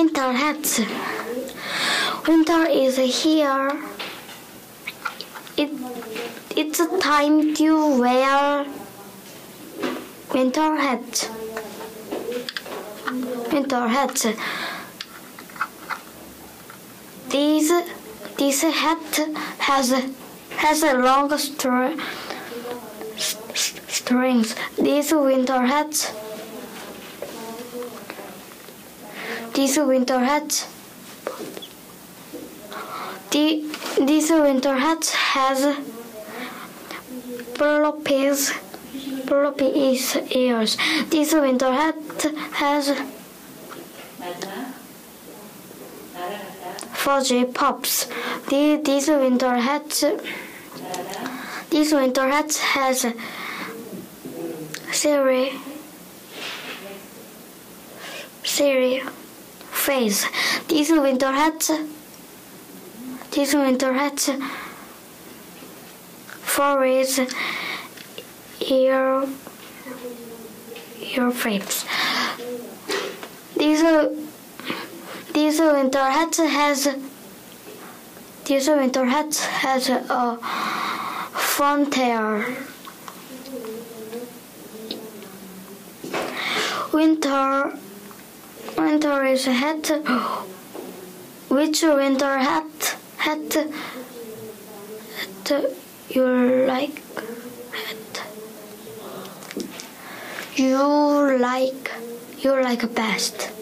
winter hats. Winter is here. It's a time to wear winter hats. Winter hats. This hat has a long strings. This winter hat has floppy ears. This winter hat has fuzzy pops. This winter hat has silly face. This winter hat forest ear frames. This winter hat has a frontier. Winter is a hat. Which winter hat you like best?